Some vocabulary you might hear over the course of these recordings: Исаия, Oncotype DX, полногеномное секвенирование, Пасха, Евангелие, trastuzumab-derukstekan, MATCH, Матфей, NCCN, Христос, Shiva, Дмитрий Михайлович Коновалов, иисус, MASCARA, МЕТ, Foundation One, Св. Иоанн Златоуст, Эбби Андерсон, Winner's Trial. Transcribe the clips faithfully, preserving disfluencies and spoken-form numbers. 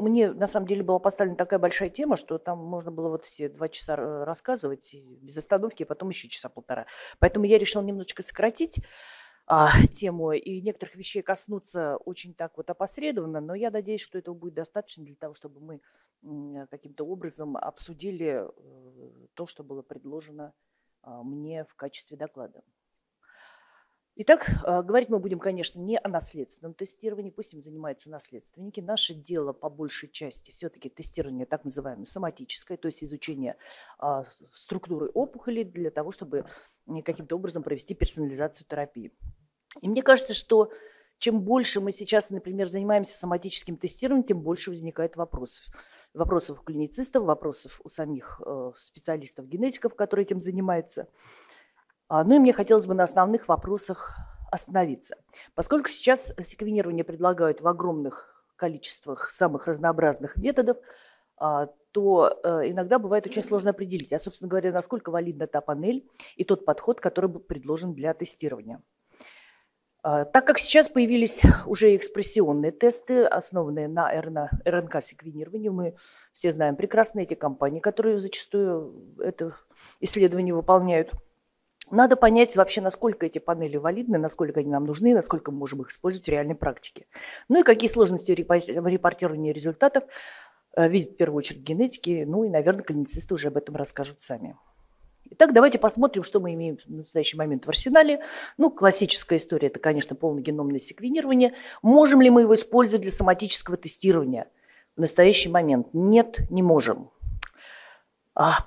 мне на самом деле была поставлена такая большая тема, что там можно было вот все два часа рассказывать без остановки, а потом еще часа полтора. Поэтому я решила немножечко сократить а, тему и некоторых вещей коснуться очень так вот опосредованно, но я надеюсь, что этого будет достаточно для того, чтобы мы каким-то образом обсудили то, что было предложено мне в качестве доклада. Итак, говорить мы будем, конечно, не о наследственном тестировании, пусть им занимаются наследственники. Наше дело по большей части все-таки тестирование так называемое соматическое, то есть изучение а, структуры опухоли для того, чтобы каким-то образом провести персонализацию терапии. И мне кажется, что чем больше мы сейчас, например, занимаемся соматическим тестированием, тем больше возникает вопросов. Вопросов у клиницистов, вопросов у самих э, специалистов-генетиков, которые этим занимаются. Ну и мне хотелось бы на основных вопросах остановиться. Поскольку сейчас секвенирование предлагают в огромных количествах самых разнообразных методов, то иногда бывает очень сложно определить, а, собственно говоря, насколько валидна та панель и тот подход, который был предложен для тестирования. Так как сейчас появились уже экспрессионные тесты, основанные на РНК-секвенировании, мы все знаем прекрасно эти компании, которые зачастую это исследование выполняют. Надо понять вообще, насколько эти панели валидны, насколько они нам нужны, насколько мы можем их использовать в реальной практике. Ну и какие сложности в репортировании результатов видят в первую очередь генетики, ну и, наверное, клиницисты уже об этом расскажут сами. Итак, давайте посмотрим, что мы имеем в настоящий момент в арсенале. Ну, классическая история – это, конечно, полногеномное секвенирование. Можем ли мы его использовать для соматического тестирования? В настоящий момент нет, не можем.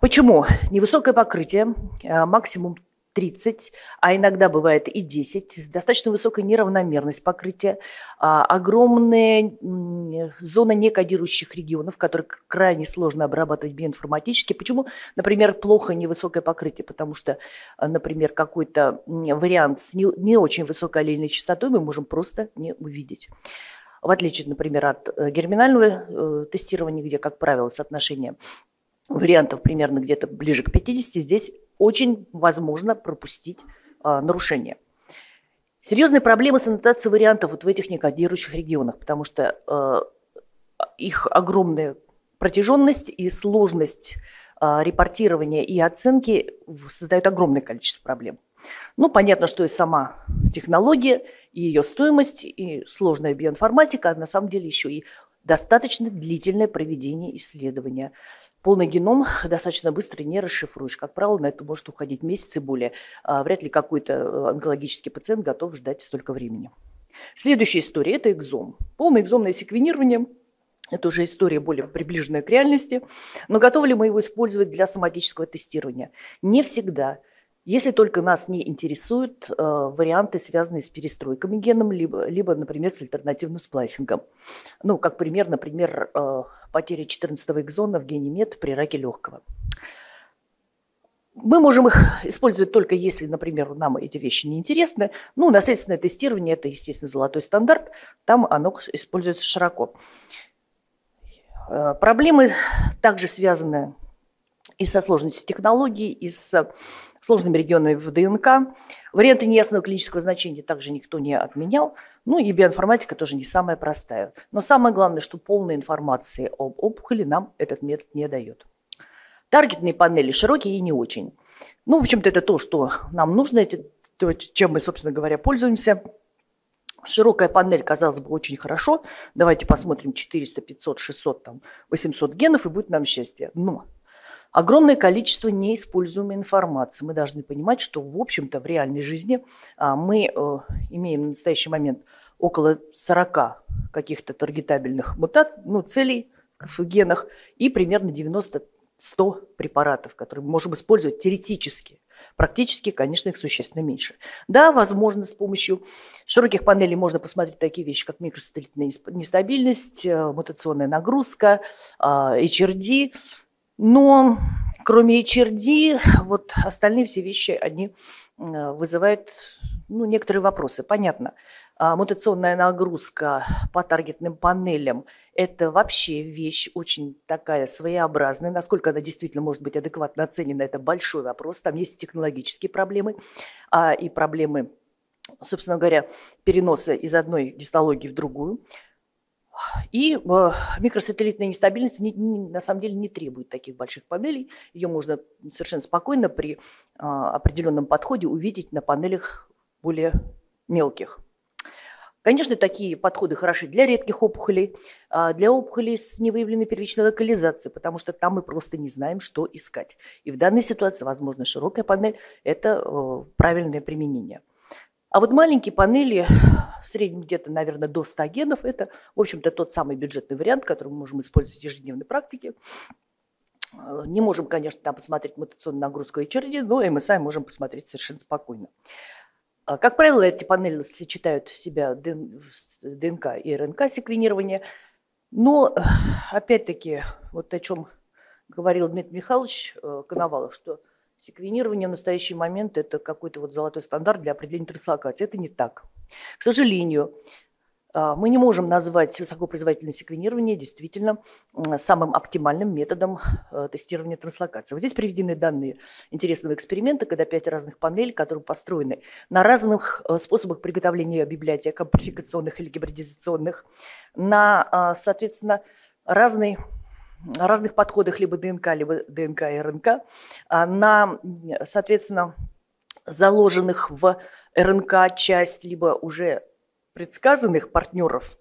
Почему? Невысокое покрытие, максимум тридцать, а иногда бывает и десять, достаточно высокая неравномерность покрытия, огромная зона некодирующих регионов, которые крайне сложно обрабатывать биоинформатически. Почему, например, плохо невысокое покрытие? Потому что, например, какой-то вариант с не очень высокой аллельной частотой мы можем просто не увидеть. В отличие, например, от герминального тестирования, где, как правило, соотношение вариантов примерно где-то ближе к пятидесяти, здесь очень возможно пропустить а, нарушение. Серьезные проблемы с аннотацией вариантов вот в этих некодирующих регионах, потому что а, их огромная протяженность и сложность а, репортирования и оценки создают огромное количество проблем. Ну, понятно, что и сама технология, и ее стоимость, и сложная биоинформатика, а на самом деле еще и достаточно длительное проведение исследования. Полный геном достаточно быстро не расшифруешь. Как правило, на это может уходить месяцы и более. Вряд ли какой-то онкологический пациент готов ждать столько времени. Следующая история – это экзом. Полное экзомное секвенирование – это уже история более приближенная к реальности. Но готовы ли мы его использовать для соматического тестирования? Не всегда. Если только нас не интересуют э, варианты, связанные с перестройками геном, либо, либо, например, с альтернативным сплайсингом. Ну, как пример, например, э, потеря четырнадцатого экзона в гене МЕТ при раке легкого. Мы можем их использовать только если, например, нам эти вещи не интересны. Ну, наследственное тестирование – это, естественно, золотой стандарт. Там оно используется широко. Э, проблемы также связаны и со сложностью технологий, и с сложными регионами в ДНК. Варианты неясного клинического значения также никто не отменял. Ну и биоинформатика тоже не самая простая. Но самое главное, что полной информации об опухоли нам этот метод не дает. Таргетные панели широкие и не очень. Ну, в общем-то, это то, что нам нужно, это то, чем мы, собственно говоря, пользуемся. Широкая панель, казалось бы, очень хорошо. Давайте посмотрим четыреста, пятьсот, шестьсот, там, восемьсот генов, и будет нам счастье. Но огромное количество неиспользуемой информации. Мы должны понимать, что, в общем-то, в реальной жизни мы имеем на настоящий момент около сорока каких-то таргетабельных мутаций, ну, целей в генах и примерно девяносто-сто препаратов, которые мы можем использовать теоретически. Практически, конечно, их существенно меньше. Да, возможно, с помощью широких панелей можно посмотреть такие вещи, как микросателлитная нестабильность, мутационная нагрузка, эйч ар ди. Но кроме эйч ар ди, вот остальные все вещи, они вызывают ну, некоторые вопросы. Понятно, мутационная нагрузка по таргетным панелям – это вообще вещь очень такая своеобразная. Насколько она действительно может быть адекватно оценена – это большой вопрос. Там есть технологические проблемы и проблемы, собственно говоря, переноса из одной гистологии в другую. И микросателлитная нестабильность не, не, на самом деле не требует таких больших панелей. Ее можно совершенно спокойно при а, определенном подходе увидеть на панелях более мелких. Конечно, такие подходы хороши для редких опухолей, а для опухолей с невыявленной первичной локализацией, потому что там мы просто не знаем, что искать. И в данной ситуации, возможно, широкая панель – это а, правильное применение. А вот маленькие панели, в среднем где-то, наверное, до ста генов, это, в общем-то, тот самый бюджетный вариант, который мы можем использовать в ежедневной практике. Не можем, конечно, там посмотреть мутационную нагрузку эйч ар ди, но эм эс ай можем посмотреть совершенно спокойно. Как правило, эти панели сочетают в себя дэ эн ка и эр эн ка секвенирование, но, опять-таки, вот о чем говорил Дмитрий Михайлович Коновалов, что секвенирование в настоящий момент – это какой-то вот золотой стандарт для определения транслокации. Это не так. К сожалению, мы не можем назвать высокопроизводительное секвенирование действительно самым оптимальным методом тестирования транслокации. Вот здесь приведены данные интересного эксперимента, когда пять разных панелей, которые построены на разных способах приготовления библиотек, амплификационных или гибридизационных, на, соответственно, разные... о разных подходах либо дэ эн ка, либо дэ эн ка и эр эн ка, на, соответственно, заложенных в эр эн ка часть, либо уже предсказанных партнеров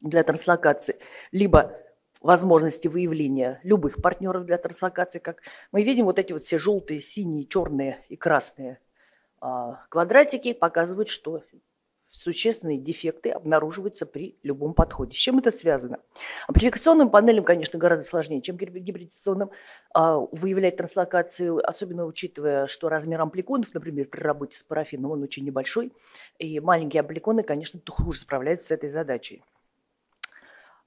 для транслокации, либо возможности выявления любых партнеров для транслокации, как мы видим, вот эти вот все желтые, синие, черные и красные квадратики показывают, что существенные дефекты обнаруживаются при любом подходе. С чем это связано? Амплификационным панелям, конечно, гораздо сложнее, чем гибридизационным, выявлять транслокацию, особенно учитывая, что размер ампликонов, например, при работе с парафином, он очень небольшой, и маленькие ампликоны, конечно, хуже справляются с этой задачей.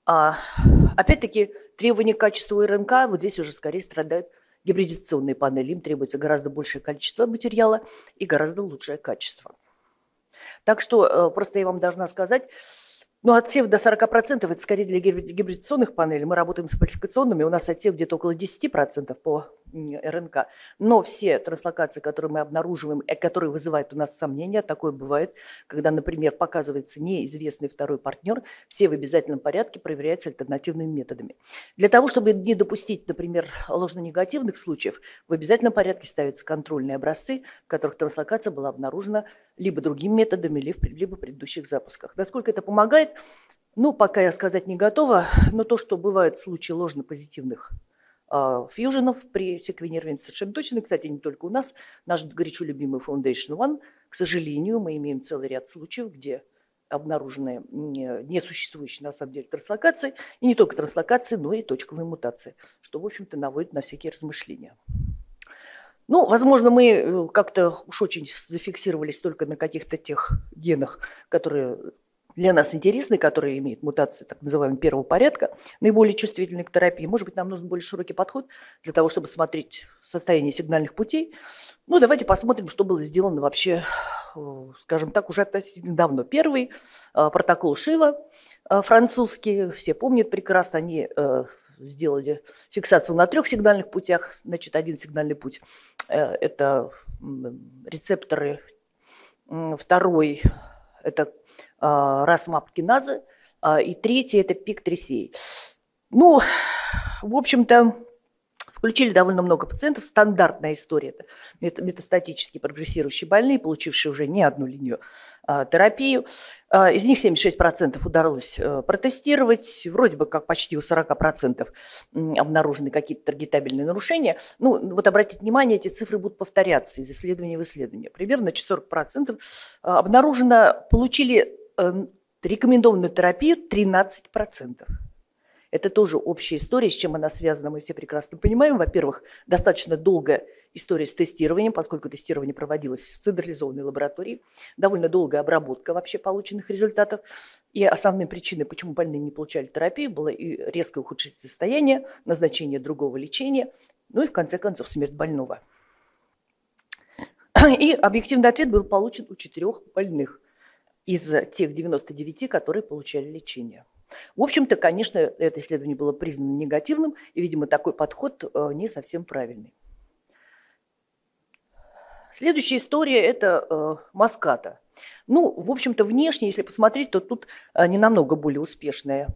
Опять-таки, требования к качеству эр эн ка, вот здесь уже скорее страдают гибридизационные панели, им требуется гораздо большее количество материала и гораздо лучшее качество. Так что просто я вам должна сказать, ну, отсев до сорока процентов это скорее для гибридизационных панелей. Мы работаем с амплификационными, у нас отсев где-то около десяти процентов по эр эн ка. Но все транслокации, которые мы обнаруживаем, которые вызывают у нас сомнения, такое бывает, когда, например, показывается неизвестный второй партнер, все в обязательном порядке проверяются альтернативными методами. Для того, чтобы не допустить, например, ложно-негативных случаев, в обязательном порядке ставятся контрольные образцы, в которых транслокация была обнаружена либо другими методами, либо в предыдущих запусках. Насколько это помогает, ну, пока я сказать не готова, но то, что бывают случаи ложно-позитивных э, фьюженов при секвенировании совершенно точно, кстати, не только у нас, наш горячо любимый Foundation One, к сожалению, мы имеем целый ряд случаев, где обнаружены несуществующие на самом деле транслокации, и не только транслокации, но и точковые мутации, что, в общем-то, наводит на всякие размышления. Ну, возможно, мы как-то уж очень зафиксировались только на каких-то тех генах, которые для нас интересны, которые имеют мутации так называемого первого порядка, наиболее чувствительны к терапии. Может быть, нам нужен более широкий подход для того, чтобы смотреть состояние сигнальных путей. Ну, давайте посмотрим, что было сделано вообще, скажем так, уже относительно давно. Первый протокол Шива французский, все помнят прекрасно, они сделали фиксацию на трех сигнальных путях. Значит, один сигнальный путь – это рецепторы, второй – это рас-мап-киназы, и третий – это пик-трисей. Ну, в общем-то, включили довольно много пациентов. Стандартная история – это метастатически прогрессирующие больные, получившие уже не одну линию терапию. Из них семьдесят шесть процентов удалось протестировать, вроде бы как почти у сорока процентов обнаружены какие-то таргетабельные нарушения. Ну, вот обратите внимание, эти цифры будут повторяться из исследования в исследование. Примерно сорок процентов обнаружено, получили рекомендованную терапию тринадцать процентов. Это тоже общая история, с чем она связана, мы все прекрасно понимаем. Во-первых, достаточно долгая история с тестированием, поскольку тестирование проводилось в централизованной лаборатории, довольно долгая обработка вообще полученных результатов. И основной причиной, почему больные не получали терапию, было и резкое ухудшение состояния, назначение другого лечения, ну и в конце концов смерть больного. И объективный ответ был получен у четырех больных из тех девяноста девяти, которые получали лечение. В общем-то, конечно, это исследование было признано негативным, и, видимо, такой подход не совсем правильный. Следующая история – это маската. Ну, в общем-то, внешне, если посмотреть, то тут не намного более успешная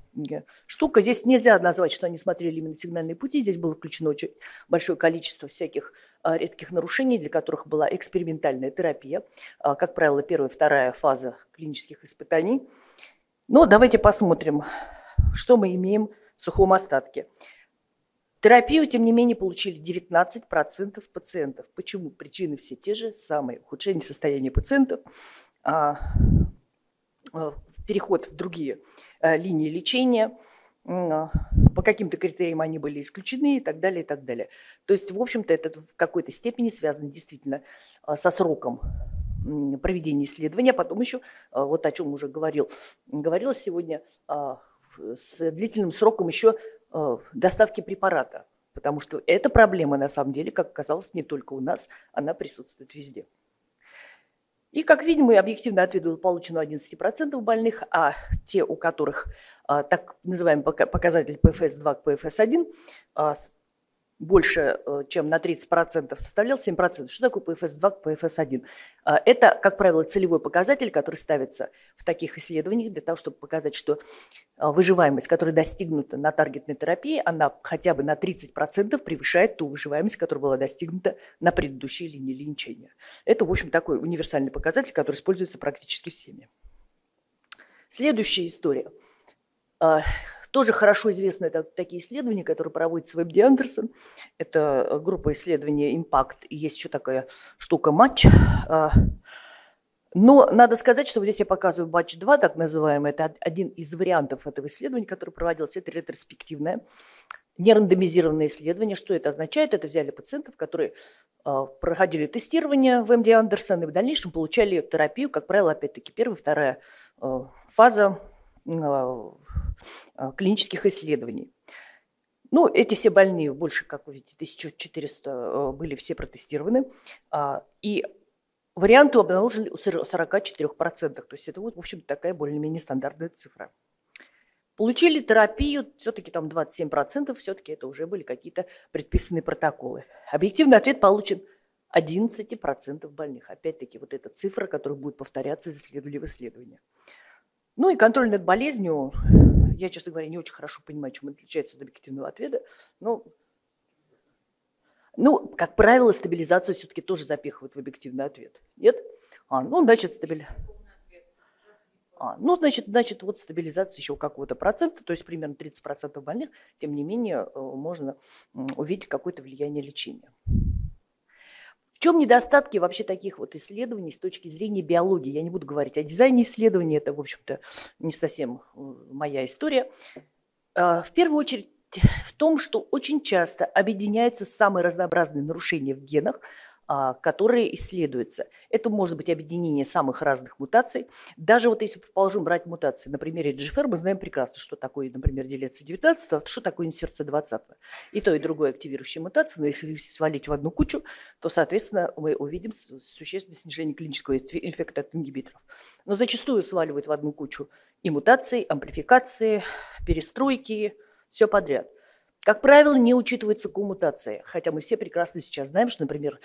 штука. Здесь нельзя назвать, что они смотрели именно сигнальные пути. Здесь было включено очень большое количество всяких редких нарушений, для которых была экспериментальная терапия. Как правило, первая и вторая фаза клинических испытаний. Но давайте посмотрим, что мы имеем в сухом остатке. Терапию, тем не менее, получили девятнадцать процентов пациентов. Почему? Причины все те же самые. Ухудшение состояния пациентов, переход в другие линии лечения, по каким-то критериям они были исключены и так далее, и так далее. То есть, в общем-то, это в какой-то степени связано действительно со сроком проведения исследования. Потом еще, вот о чем уже говорил, говорила сегодня, с длительным сроком еще доставки препарата, потому что эта проблема, на самом деле, как оказалось, не только у нас, она присутствует везде. И, как видим, объективный ответ был получен у одиннадцати процентов больных, а те, у которых так называемый показатель пэ эф эс два к пэ эф эс один больше, чем на тридцать процентов, составлял семь процентов. Что такое пэ эф эс два к пэ эф эс один? Это, как правило, целевой показатель, который ставится в таких исследованиях для того, чтобы показать, что выживаемость, которая достигнута на таргетной терапии, она хотя бы на тридцать процентов превышает ту выживаемость, которая была достигнута на предыдущей линии лечения. Это, в общем, такой универсальный показатель, который используется практически всеми. Следующая история. Тоже хорошо известны это такие исследования, которые проводятся в Эбби Андерсон. Это группа исследований Impact. И есть еще такая штука матч. Но надо сказать, что вот здесь я показываю матч два, так называемый. Это один из вариантов этого исследования, которое проводилось. Это ретроспективное, нерандомизированное исследование. Что это означает? Это взяли пациентов, которые проходили тестирование в Эбби Андерсон и в дальнейшем получали терапию. Как правило, опять-таки, первая, вторая фаза клинических исследований. Ну, эти все больные, больше, как вы видите, тысяча четыреста были все протестированы. И варианты обнаружили у сорока четырёх процентов. То есть это, вот, в общем-то, такая более-менее стандартная цифра. Получили терапию, все-таки там двадцать семь процентов, все-таки это уже были какие-то предписанные протоколы. Объективный ответ получен одиннадцати процентов больных. Опять-таки, вот эта цифра, которая будет повторяться из исследования в исследование. Ну и контроль над болезнью. Я, честно говоря, не очень хорошо понимаю, чем он отличается от объективного ответа. Но, ну, как правило, стабилизацию все-таки тоже запихивают в объективный ответ. Нет? А, ну, значит, стабили... а, ну, значит, значит, вот стабилизация еще какого-то процента, то есть примерно тридцать процентов больных, тем не менее, можно увидеть какое-то влияние лечения. В чем недостатки вообще таких вот исследований с точки зрения биологии? Я не буду говорить о дизайне исследований, это, в общем-то, не совсем моя история. В первую очередь в том, что очень часто объединяются самые разнообразные нарушения в генах, которые исследуются. Это может быть объединение самых разных мутаций. Даже вот если, предположим, брать мутации на примере джи эф эр, мы знаем прекрасно, что такое, например, делеция девятнадцать, а что такое инсерция двадцать. И то, и другое активирующие мутации. Но если свалить в одну кучу, то, соответственно, мы увидим существенное снижение клинического эффекта от ингибиторов. Но зачастую сваливают в одну кучу и мутации, амплификации, перестройки, все подряд. Как правило, не учитывается коммутация, хотя мы все прекрасно сейчас знаем, что, например,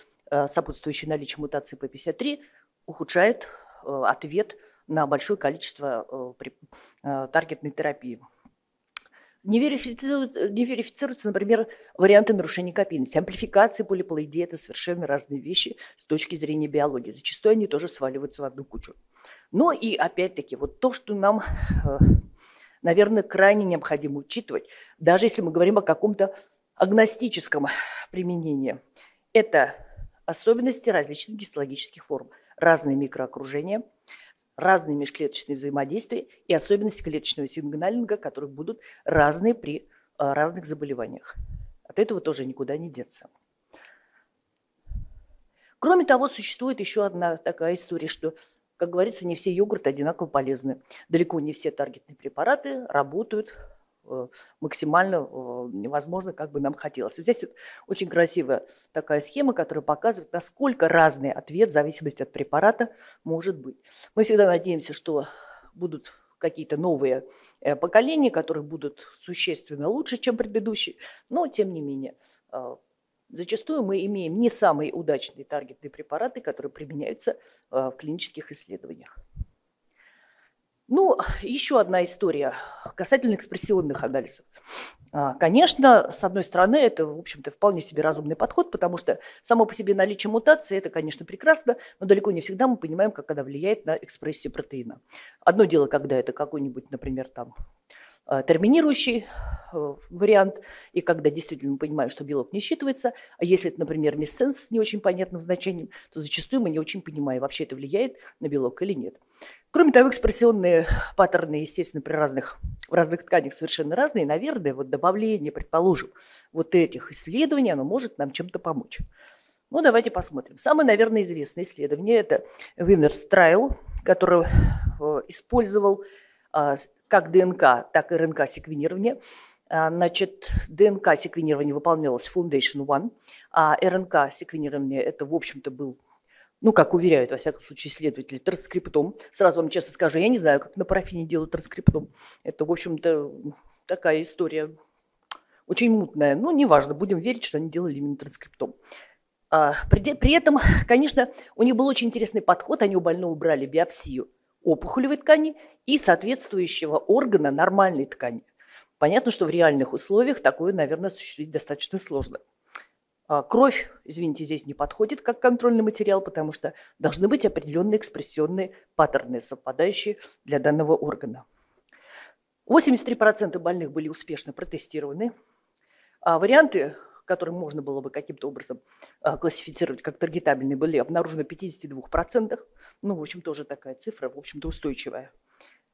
сопутствующее наличие мутации пэ пятьдесят три ухудшает ответ на большое количество таргетной терапии. Не верифицируются, не верифицируются, например, варианты нарушения копийности. Амплификация, полиплоидия – это совершенно разные вещи с точки зрения биологии. Зачастую они тоже сваливаются в одну кучу. Но и опять-таки вот то, что нам, наверное, крайне необходимо учитывать, даже если мы говорим о каком-то агностическом применении. Это особенности различных гистологических форм, разные микроокружения, разные межклеточные взаимодействия и особенности клеточного сигналинга, которые будут разные при разных заболеваниях. От этого тоже никуда не деться. Кроме того, существует еще одна такая история, что, как говорится, не все йогурты одинаково полезны. Далеко не все таргетные препараты работают максимально, возможно, как бы нам хотелось. Здесь очень красивая такая схема, которая показывает, насколько разный ответ в зависимости от препарата может быть. Мы всегда надеемся, что будут какие-то новые поколения, которые будут существенно лучше, чем предыдущие, но тем не менее зачастую мы имеем не самые удачные таргетные препараты, которые применяются в клинических исследованиях. Ну, еще одна история касательно экспрессионных анализов. Конечно, с одной стороны, это, в общем-то, вполне себе разумный подход, потому что само по себе наличие мутации – это, конечно, прекрасно, но далеко не всегда мы понимаем, как она влияет на экспрессию протеина. Одно дело, когда это какой-нибудь, например, там, терминирующий вариант, и когда действительно мы понимаем, что белок не считывается, а если это, например, миссенс с не очень понятным значением, то зачастую мы не очень понимаем, вообще это влияет на белок или нет. Кроме того, экспрессионные паттерны, естественно, при разных, в разных тканях совершенно разные. Наверное, вот добавление, предположим, вот этих исследований, оно может нам чем-то помочь. Ну, давайте посмотрим. Самое, наверное, известное исследование – это Winner's Trial, который использовал как ДНК, так и РНК-секвенирование. Значит, ДНК-секвенирование выполнялось Foundation One, а РНК-секвенирование – это, в общем-то, был... ну, как уверяют, во всяком случае, исследователи, транскриптом. Сразу вам честно скажу, я не знаю, как на парафине делают транскриптом. Это, в общем-то, такая история очень мутная. Но неважно, будем верить, что они делали именно транскриптом. А, при, при этом, конечно, у них был очень интересный подход. Они у больного брали биопсию опухолевой ткани и соответствующего органа нормальной ткани. Понятно, что в реальных условиях такое, наверное, осуществить достаточно сложно. Кровь, извините, здесь не подходит как контрольный материал, потому что должны быть определенные экспрессионные паттерны, совпадающие для данного органа. восемьдесят три процента больных были успешно протестированы. А варианты, которые можно было бы каким-то образом классифицировать как таргетабельные, были обнаружены в пятидесяти двух процентах. Ну, в общем, тоже такая цифра, в общем-то, устойчивая.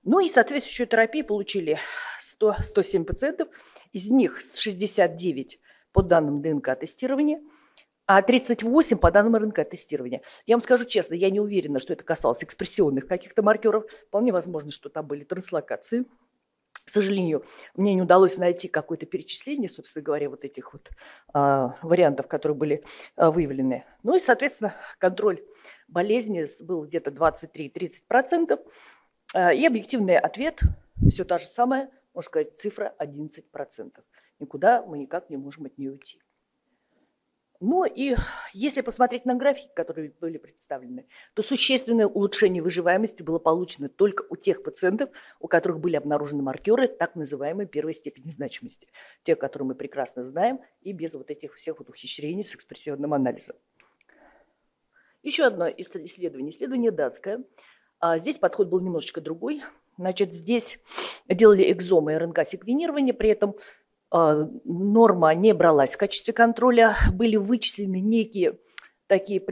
Ну и соответствующую терапию получили сто семь пациентов, из них шестьдесят девять по данным ДНК-тестирования, а тридцать восемь по данным РНК-тестирования. Я вам скажу честно, я не уверена, что это касалось экспрессионных каких-то маркеров. Вполне возможно, что там были транслокации. К сожалению, мне не удалось найти какое-то перечисление, собственно говоря, вот этих вот а, вариантов, которые были а, выявлены. Ну и, соответственно, контроль болезни был где-то двадцать три - тридцать процентов. А, и объективный ответ, все та же самая, можно сказать, цифра одиннадцать процентов. Никуда мы никак не можем от нее уйти. Ну и если посмотреть на графики, которые были представлены, то существенное улучшение выживаемости было получено только у тех пациентов, у которых были обнаружены маркеры так называемой первой степени значимости. Те, которые мы прекрасно знаем, и без вот этих всех вот ухищрений с экспрессионным анализом. Еще одно исследование. Исследование датское. А здесь подход был немножечко другой. Значит, здесь делали экзомы РНК-секвенирование, при этом норма не бралась в качестве контроля, были вычислены некие такие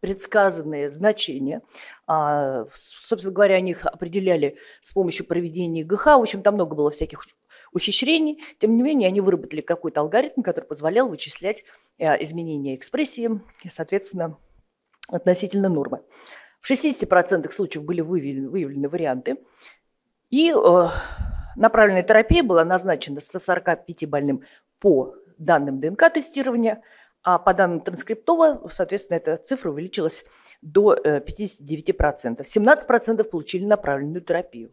предсказанные значения. Собственно говоря, они их определяли с помощью проведения ГХ. В общем, там много было всяких ухищрений. Тем не менее, они выработали какой-то алгоритм, который позволял вычислять изменения экспрессии, соответственно, относительно нормы. В шестидесяти процентах случаев были выявлены варианты. И... направленная терапия была назначена ста сорока пяти больным по данным ДНК-тестирования, а по данным транскриптома, соответственно, эта цифра увеличилась до пятидесяти девяти процентов. семнадцать процентов получили направленную терапию.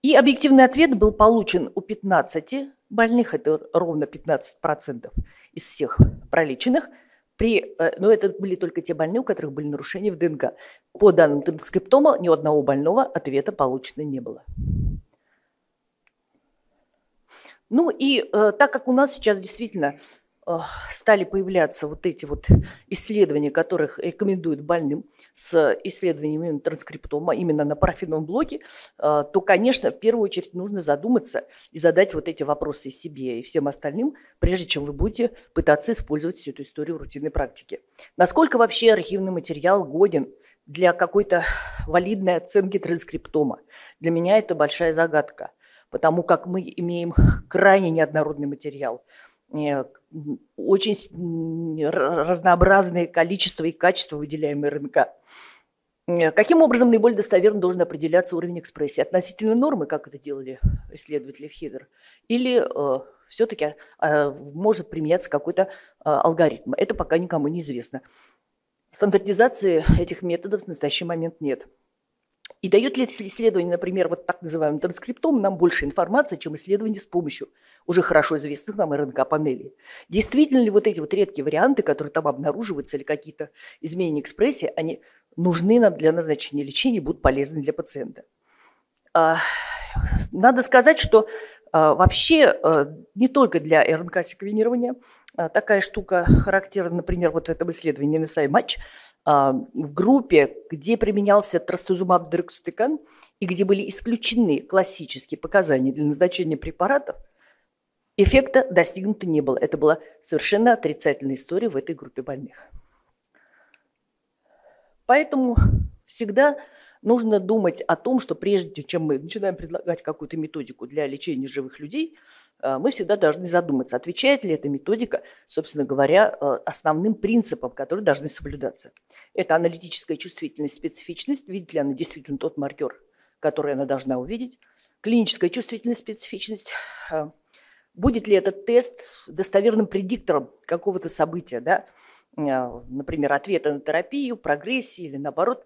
И объективный ответ был получен у пятнадцати больных, это ровно пятнадцать процентов из всех пролеченных. При, но это были только те больные, у которых были нарушения в ДНК. По данным транскриптома ни у одного больного ответа получено не было. Ну и э, так как у нас сейчас действительно э, стали появляться вот эти вот исследования, которых рекомендуют больным с исследованиями транскриптома именно на парафиновом блоке, э, то, конечно, в первую очередь нужно задуматься и задать вот эти вопросы себе и всем остальным, прежде чем вы будете пытаться использовать всю эту историю в рутинной практике. Насколько вообще архивный материал годен для какой-то валидной оценки транскриптома? Для меня это большая загадка, потому как мы имеем крайне неоднородный материал, очень разнообразное количество и качество выделяемой РНК. Каким образом наиболее достоверно должен определяться уровень экспрессии? Относительно нормы, как это делали исследователи в Хидер, или э, все-таки э, может применяться какой-то э, алгоритм? Это пока никому не известно. Стандартизации этих методов в настоящий момент нет. И дает ли исследование, например, вот так называемым транскриптом, нам больше информации, чем исследование с помощью уже хорошо известных нам РНК-панелей? Действительно ли вот эти вот редкие варианты, которые там обнаруживаются, или какие-то изменения экспрессии, они нужны нам для назначения лечения и будут полезны для пациента. Надо сказать, что вообще не только для РНК-секвенирования такая штука характерна, например, вот в этом исследовании эн эс а и-матч в группе, где применялся трастузумаб-дерукстекан и где были исключены классические показания для назначения препаратов, эффекта достигнуто не было. Это была совершенно отрицательная история в этой группе больных. Поэтому всегда нужно думать о том, что прежде чем мы начинаем предлагать какую-то методику для лечения живых людей, мы всегда должны задуматься, отвечает ли эта методика, собственно говоря, основным принципам, которые должны соблюдаться. Это аналитическая чувствительность, специфичность, видит ли она действительно тот маркер, который она должна увидеть, клиническая чувствительность, специфичность, будет ли этот тест достоверным предиктором какого-то события, да? Например, ответа на терапию, прогрессии или, наоборот,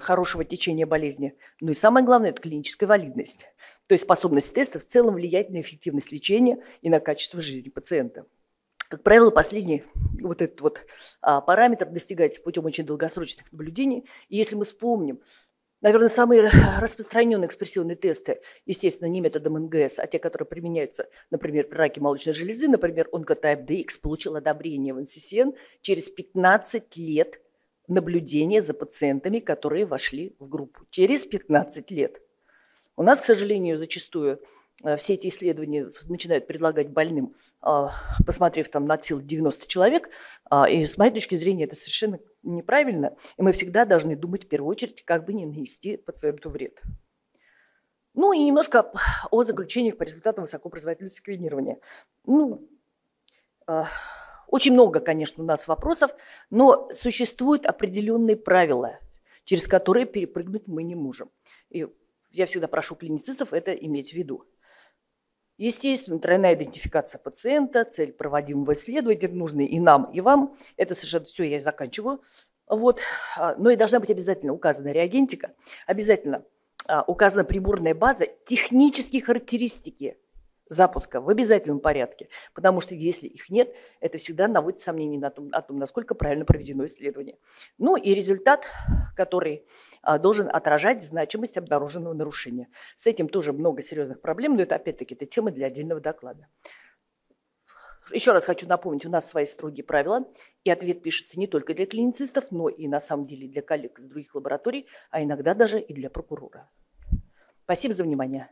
хорошего течения болезни. Ну и самое главное – это клиническая валидность, то есть способность теста в целом влиять на эффективность лечения и на качество жизни пациента. Как правило, последний вот этот вот параметр достигается путем очень долгосрочных наблюдений. И если мы вспомним, наверное, самые распространенные экспрессионные тесты, естественно, не методом эн гэ эс, а те, которые применяются, например, при раке молочной железы, например, Oncotype ди экс получил одобрение в эн си си эн через пятнадцать лет наблюдения за пациентами, которые вошли в группу. Через пятнадцать лет. У нас, к сожалению, зачастую все эти исследования начинают предлагать больным, посмотрев там на силу девяносто человек, и с моей точки зрения это совершенно неправильно, и мы всегда должны думать в первую очередь, как бы не нанести пациенту вред. Ну и немножко о заключениях по результатам высокопроизводительного секвенирования. Ну, очень много, конечно, у нас вопросов, но существуют определенные правила, через которые перепрыгнуть мы не можем. И я всегда прошу клиницистов это иметь в виду. Естественно, тройная идентификация пациента, цель проводимого исследования, нужны и нам, и вам. Это совершенно все, я заканчиваю. Вот. Но и должна быть обязательно указана реагентика, обязательно указана приборная база, технические характеристики запуска в обязательном порядке, потому что если их нет, это всегда наводит сомнения на том, о том, насколько правильно проведено исследование. Ну и результат, который а, должен отражать значимость обнаруженного нарушения. С этим тоже много серьезных проблем, но это опять-таки это тема для отдельного доклада. Еще раз хочу напомнить, у нас свои строгие правила, и ответ пишется не только для клиницистов, но и на самом деле для коллег из других лабораторий, а иногда даже и для прокурора. Спасибо за внимание.